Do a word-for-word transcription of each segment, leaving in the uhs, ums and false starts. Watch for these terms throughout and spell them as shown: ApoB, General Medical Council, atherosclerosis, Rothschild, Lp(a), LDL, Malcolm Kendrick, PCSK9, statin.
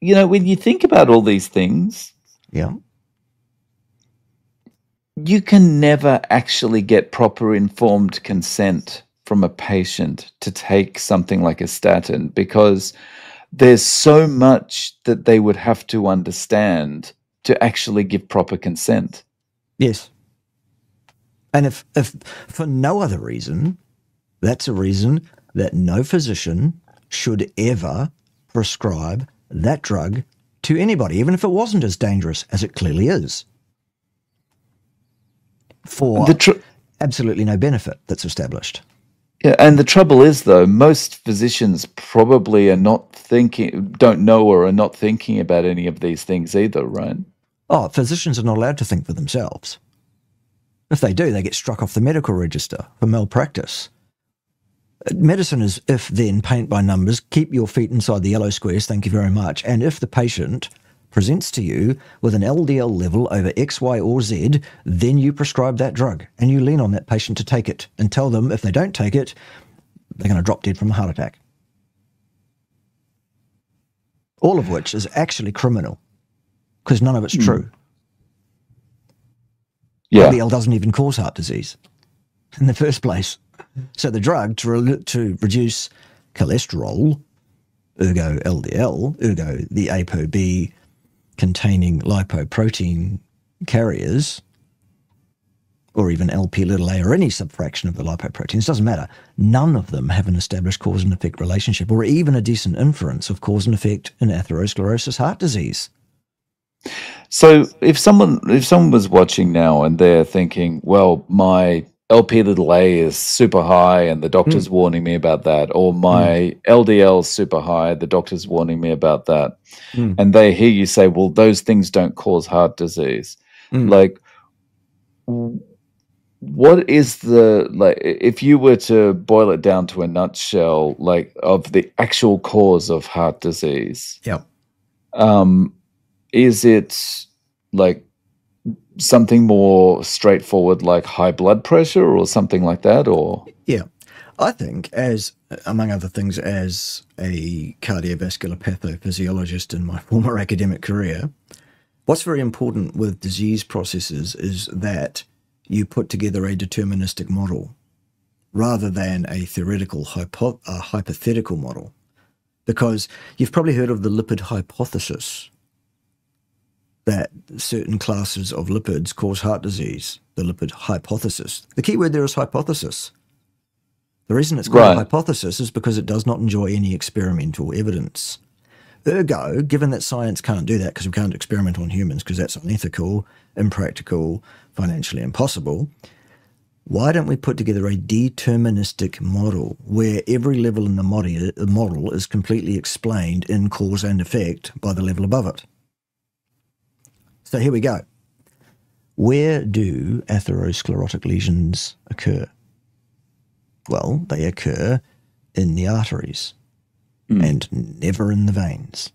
you know, when you think about all these things, yeah, you can never actually get proper informed consent from a patient to take something like a statin, because there's so much that they would have to understand to actually give proper consent. Yes. And if, if for no other reason, that's a reason that no physician should ever prescribe that drug to anybody, even if it wasn't as dangerous as it clearly is, for absolutely no benefit that's established. Yeah, and the trouble is, though, most physicians probably are not thinking, don't know, or are not thinking about any of these things either, right? Oh, physicians are not allowed to think for themselves. If they do, they get struck off the medical register for malpractice. Medicine is if then, paint by numbers, keep your feet inside the yellow squares, thank you very much. And if the patient presents to you with an L D L level over X, Y, or Z, then you prescribe that drug and you lean on that patient to take it and tell them if they don't take it, they're going to drop dead from a heart attack. All of which is actually criminal because none of it's mm. true. Yeah. L D L doesn't even cause heart disease in the first place. So the drug to, re to reduce cholesterol, ergo L D L, ergo the ApoB containing lipoprotein carriers, or even L P little a or any subfraction of the lipoproteins, doesn't matter. None of them have an established cause and effect relationship or even a decent inference of cause and effect in atherosclerosis heart disease. So if someone, if someone was watching now and they're thinking, well, my L P little a is super high and the doctor's mm. warning me about that, or my mm. L D L is super high, the doctor's warning me about that, mm. and they hear you say, well, those things don't cause heart disease. Mm. Like, what is the, like, if you were to boil it down to a nutshell, like, of the actual cause of heart disease, yeah, um, is it, like, something more straightforward like high blood pressure or something like that? Or yeah, I think, as among other things, as a cardiovascular pathophysiologist in my former academic career, what's very important with disease processes is that you put together a deterministic model rather than a theoretical hypo a hypothetical model, because you've probably heard of the lipid hypothesis, that certain classes of lipids cause heart disease, the lipid hypothesis. The key word there is hypothesis. The reason it's called right. a hypothesis is because it does not enjoy any experimental evidence. Ergo, given that science can't do that because we can't experiment on humans because that's unethical, impractical, financially impossible, why don't we put together a deterministic model where every level in the model is completely explained in cause and effect by the level above it? So here we go. Where do atherosclerotic lesions occur? Well, they occur in the arteries mm. and never in the veins.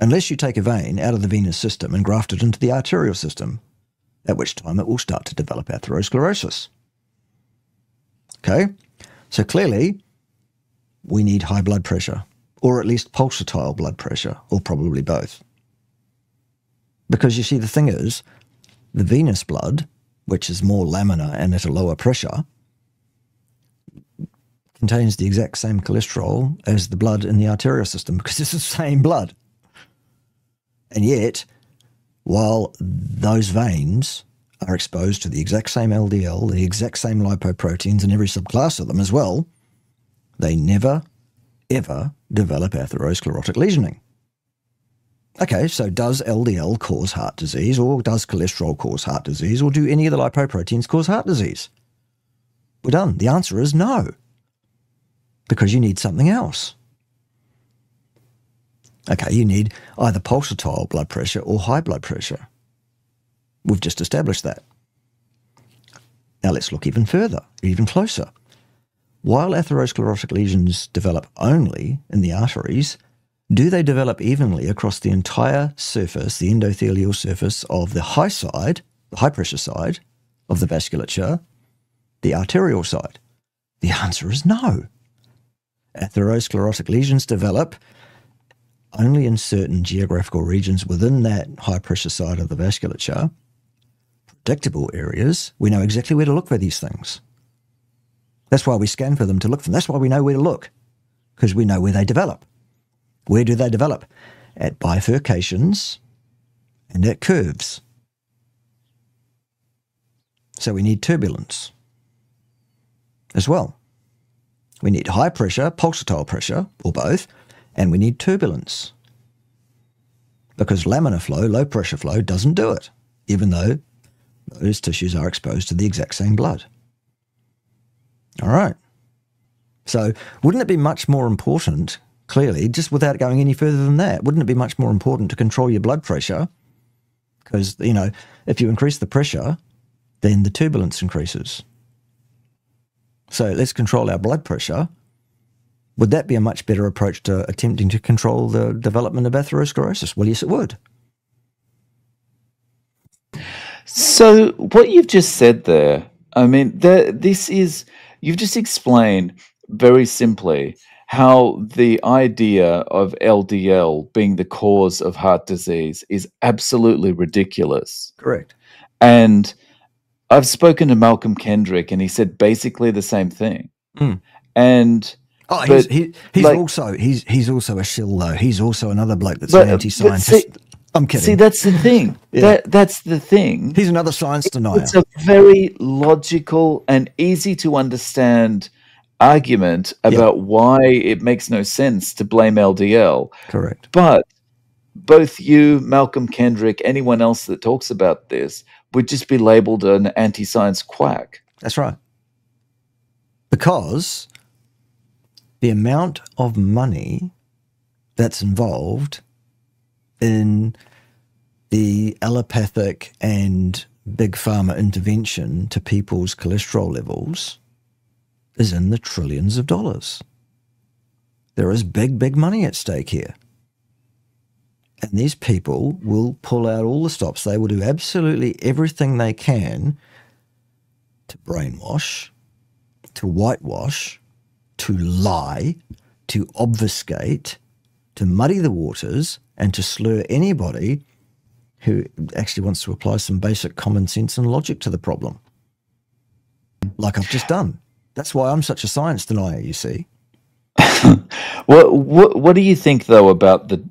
Unless you take a vein out of the venous system and graft it into the arterial system, at which time it will start to develop atherosclerosis. Okay? So clearly, we need high blood pressure, or at least pulsatile blood pressure, or probably both. Because you see, the thing is, the venous blood, which is more laminar and at a lower pressure, contains the exact same cholesterol as the blood in the arterial system because it's the same blood. And yet, while those veins are exposed to the exact same L D L, the exact same lipoproteins and every subclass of them as well, they never, ever develop atherosclerotic lesioning. Okay, so does L D L cause heart disease, or does cholesterol cause heart disease, or do any of the lipoproteins cause heart disease? We're done. The answer is no, because you need something else. Okay, you need either pulsatile blood pressure or high blood pressure. We've just established that. Now let's look even further, even closer. While atherosclerotic lesions develop only in the arteries, do they develop evenly across the entire surface, the endothelial surface of the high side, the high pressure side of the vasculature, the arterial side? The answer is no. Atherosclerotic lesions develop only in certain geographical regions within that high-pressure side of the vasculature, predictable areas, we know exactly where to look for these things. That's why we scan for them to look for them. That's why we know where to look, because we know where they develop. Where do they develop? At bifurcations and at curves. So we need turbulence as well. We need high pressure, pulsatile pressure, or both, and we need turbulence. Because laminar flow, low pressure flow, doesn't do it, even though those tissues are exposed to the exact same blood. All right. So wouldn't it be much more important, clearly, just without going any further than that, wouldn't it be much more important to control your blood pressure? Because, you know, if you increase the pressure, then the turbulence increases. So let's control our blood pressure. Would that be a much better approach to attempting to control the development of atherosclerosis? Well, yes, it would. So what you've just said there, I mean, there, this is, you've just explained very simply how the idea of L D L being the cause of heart disease is absolutely ridiculous. Correct. And I've spoken to Malcolm Kendrick, and he said basically the same thing. Mm. And oh, he's, but, he, he's like, also he's he's also a shill though. He's also another bloke that's but, an anti-scientist. See, I'm kidding. See, that's the thing. yeah. That that's the thing. He's another science denier. It's a very logical and easy to understand argument about yeah. why it makes no sense to blame L D L. Correct. But both you, Malcolm Kendrick, anyone else that talks about this would just be labelled an anti-science quack. That's right. Because the amount of money that's involved in the allopathic and big pharma intervention to people's cholesterol levels is in the trillions of dollars. There is big, big money at stake here. And these people will pull out all the stops. They will do absolutely everything they can to brainwash, to whitewash, to lie, to obfuscate, to muddy the waters, and to slur anybody who actually wants to apply some basic common sense and logic to the problem, like I've just done. That's why I'm such a science denier, you see. what, what, what do you think, though, about the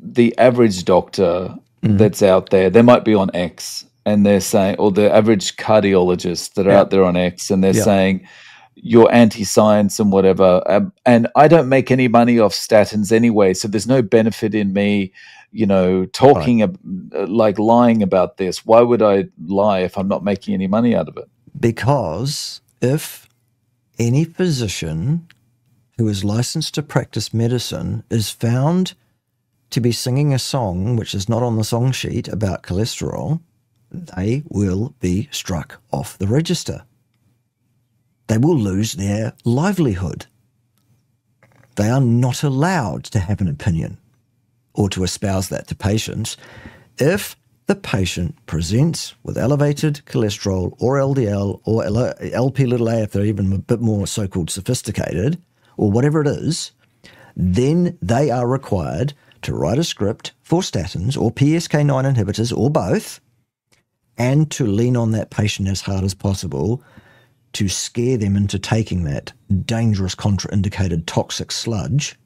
the average doctor mm. that's out there? They might be on X and they're saying, or the average cardiologist that are yeah. out there on X and they're yeah. saying, you're anti-science and whatever. Um, and I don't make any money off statins anyway, so there's no benefit in me, you know, talking right. uh, like lying about this. Why would I lie if I'm not making any money out of it? Because if any physician who is licensed to practice medicine is found to be singing a song which is not on the song sheet about cholesterol, they will be struck off the register. They will lose their livelihood. They are not allowed to have an opinion or to espouse that to patients if the patient presents with elevated cholesterol or L D L or L P little a, if they're even a bit more so-called sophisticated or whatever it is, then they are required to write a script for statins or P C S K nine inhibitors or both, and to lean on that patient as hard as possible to scare them into taking that dangerous, contraindicated, toxic sludge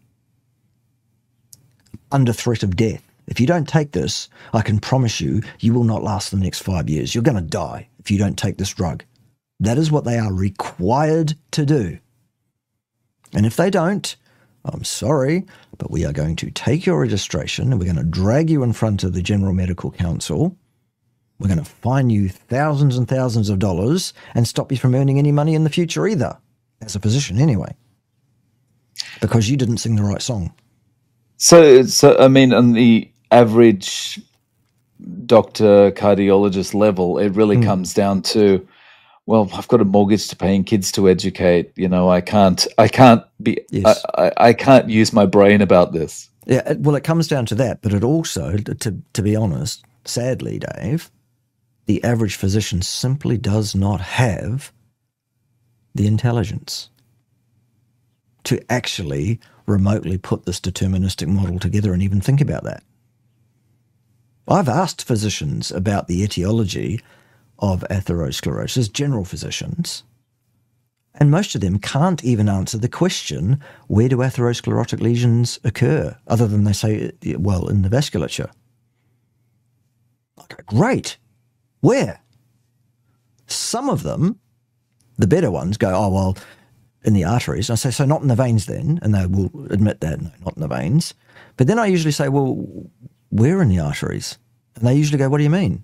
under threat of death. If you don't take this, I can promise you, you will not last the next five years. You're going to die if you don't take this drug. That is what they are required to do. And if they don't, I'm sorry, but we are going to take your registration and we're going to drag you in front of the General Medical Council. We're going to fine you thousands and thousands of dollars and stop you from earning any money in the future either, as a physician anyway, because you didn't sing the right song. So, so I mean, on the average doctor, cardiologist level, it really mm. comes down to, well, I've got a mortgage to pay and kids to educate. You know, I can't, I can't be, yes. I, I, I can't use my brain about this. Yeah, it, well, it comes down to that, but it also, to to be honest, sadly, Dave, the average physician simply does not have the intelligence to actually remotely put this deterministic model together and even think about that. I've asked physicians about the etiology of atherosclerosis, general physicians, and most of them can't even answer the question, where do atherosclerotic lesions occur? Other than they say, well, in the vasculature. Okay, great. Where? Some of them, the better ones, go, oh, well, in the arteries. And I say, so not in the veins then? And they will admit that, no, not in the veins. But then I usually say, well, where in the arteries? And they usually go, what do you mean?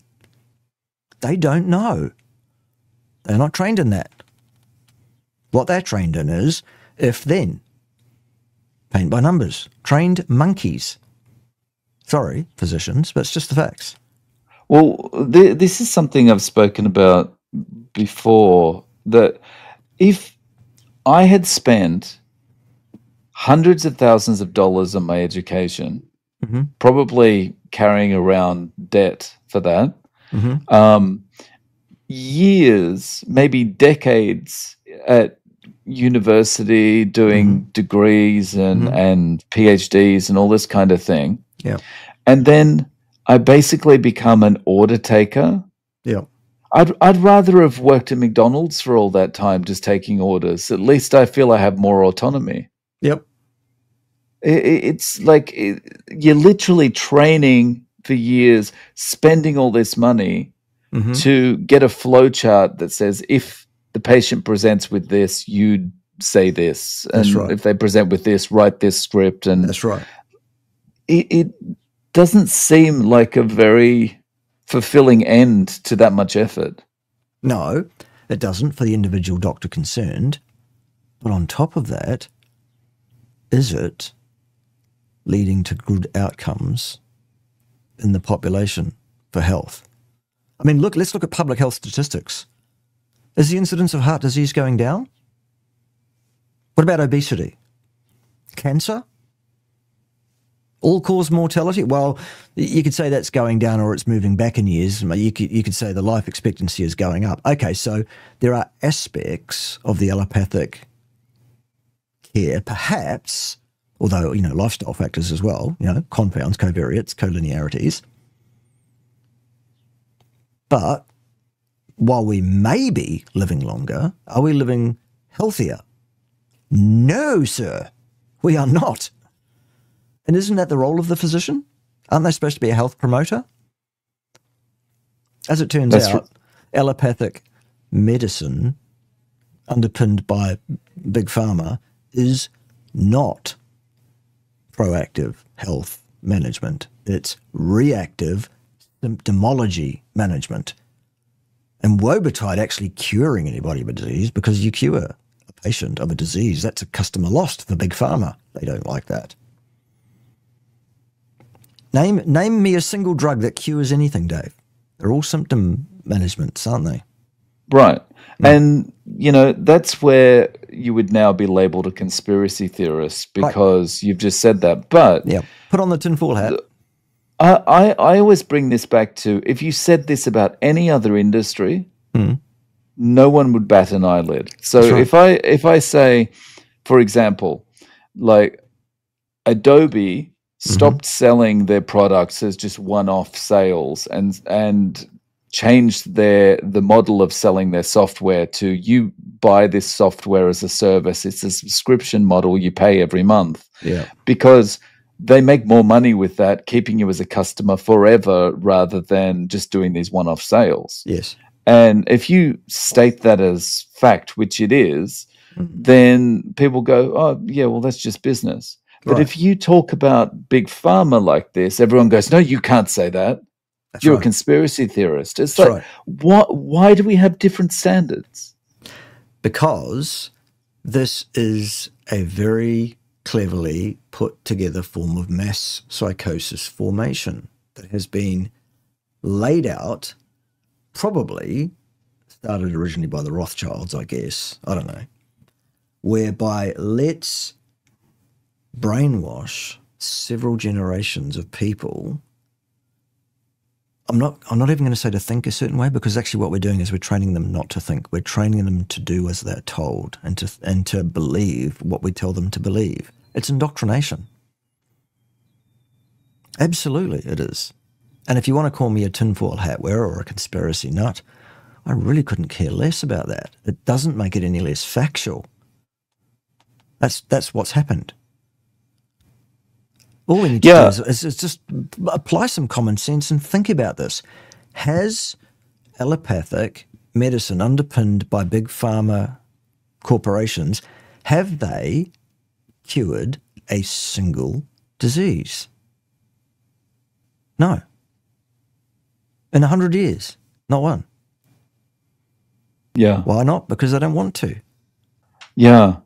They don't know. They're not trained in that. What they're trained in is if then. Paint by numbers. Trained monkeys. Sorry, physicians, but it's just the facts. Well, th this is something I've spoken about before, that if I had spent hundreds of thousands of dollars on my education, mm-hmm. probably carrying around debt for that, mm-hmm. um, years, maybe decades at university doing mm-hmm. degrees and, mm-hmm. and P H Ds and all this kind of thing. Yeah. And then I basically become an order taker. Yeah. I'd, I'd rather have worked at McDonald's for all that time just taking orders. At least I feel I have more autonomy. Yep. It, it's like it, you're literally training for years, spending all this money mm-hmm. to get a flow chart that says if the patient presents with this, you say this. And that's right. If they present with this, write this script. And that's right. It, it doesn't seem like a very fulfilling end to that much effort. No, it doesn't for the individual doctor concerned. But on top of that, is it leading to good outcomes in the population for health? I mean, look, let's look at public health statistics. Is the incidence of heart disease going down? What about obesity? Cancer? All-cause mortality? Well, you could say that's going down or it's moving back in years. You could, you could say the life expectancy is going up. Okay, so there are aspects of the allopathic care, perhaps, although, you know, lifestyle factors as well, you know, confounds, covariates, collinearities. But while we may be living longer, are we living healthier? No, sir, we are not. And isn't that the role of the physician? Aren't they supposed to be a health promoter? As it turns That's out, allopathic medicine, underpinned by big pharma, is not proactive health management. It's reactive symptomology management. And woe betide actually curing anybody of a disease, because you cure a patient of a disease. That's a customer lost for big pharma. They don't like that. Name, name me a single drug that cures anything, Dave. They're all symptom managements, aren't they? Right. No. And, you know, that's where you would now be labelled a conspiracy theorist because right. you've just said that. But yeah, put on the tinfoil hat. I, I, I always bring this back to, if you said this about any other industry, mm. no one would bat an eyelid. So right. if I if I say, for example, like Adobe stopped mm-hmm. selling their products as just one-off sales and and changed their the model of selling their software to, you buy this software as a service. It's a subscription model you pay every month. Yeah. Because they make more money with that, keeping you as a customer forever rather than just doing these one-off sales. Yes. And if you state that as fact, which it is, mm-hmm. then people go, oh, yeah, well, that's just business. But right. if you talk about big pharma like this, everyone goes, no, you can't say that. That's You're right. a conspiracy theorist. It's That's like, right. what, why do we have different standards? Because this is a very cleverly put together form of mass psychosis formation that has been laid out, probably started originally by the Rothschilds, I guess. I don't know. Whereby let's brainwash several generations of people. I'm not I'm not even going to say to think a certain way, because actually what we're doing is we're training them not to think. We're training them to do as they're told and to and to believe what we tell them to believe. It's indoctrination. Absolutely it is. And if you want to call me a tinfoil hat wearer or a conspiracy nut, I really couldn't care less about that. It doesn't make it any less factual. That's, that's what's happened. All we need to yeah. do is, is just apply some common sense and think about this. Has allopathic medicine underpinned by big pharma corporations, have they cured a single disease? No. In a hundred years, not one. Yeah. Why not? Because they don't want to. Yeah.